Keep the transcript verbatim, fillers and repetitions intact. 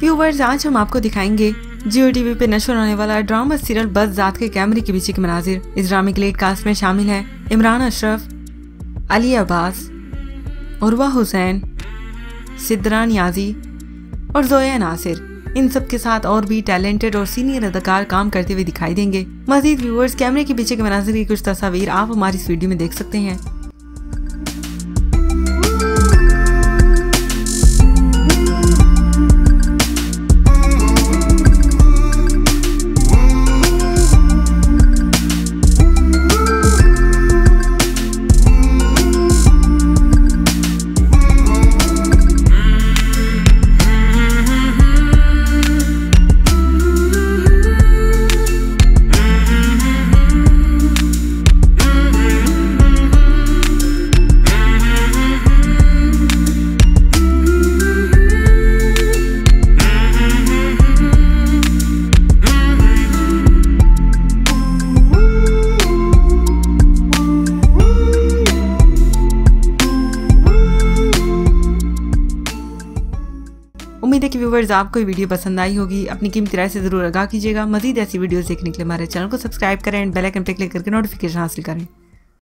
Viewers, आज हम आपको दिखाएंगे जियो टीवी पे नशर होने वाला ड्रामा सीरियल बदजात के कैमरे के पीछे के मनाजिर। इस ड्रामे के लीड कास्ट में शामिल है इमरान अशरफ, अली अब्बास, उरवा हुसैन, सिद्धरान, याजी और जोया नासिर। इन सब के साथ और भी टैलेंटेड और सीनियर अदाकार काम करते हुए दिखाई देंगे। मजीद व्यूवर्स, कैमरे के पीछे के मनाजिर की कुछ तस्वीर आप हमारी इस वीडियो में देख सकते हैं। उम्मीद है कि व्यूवर्स आपको ये वीडियो पसंद आई होगी। अपनी कीमती राय से जरूर आगाह कीजिएगा। मजीद ऐसी वीडियोस देखने के लिए हमारे चैनल को सब्सक्राइब करें एंड बेल आइकन पर क्लिक करके नोटिफिकेशन हासिल करें।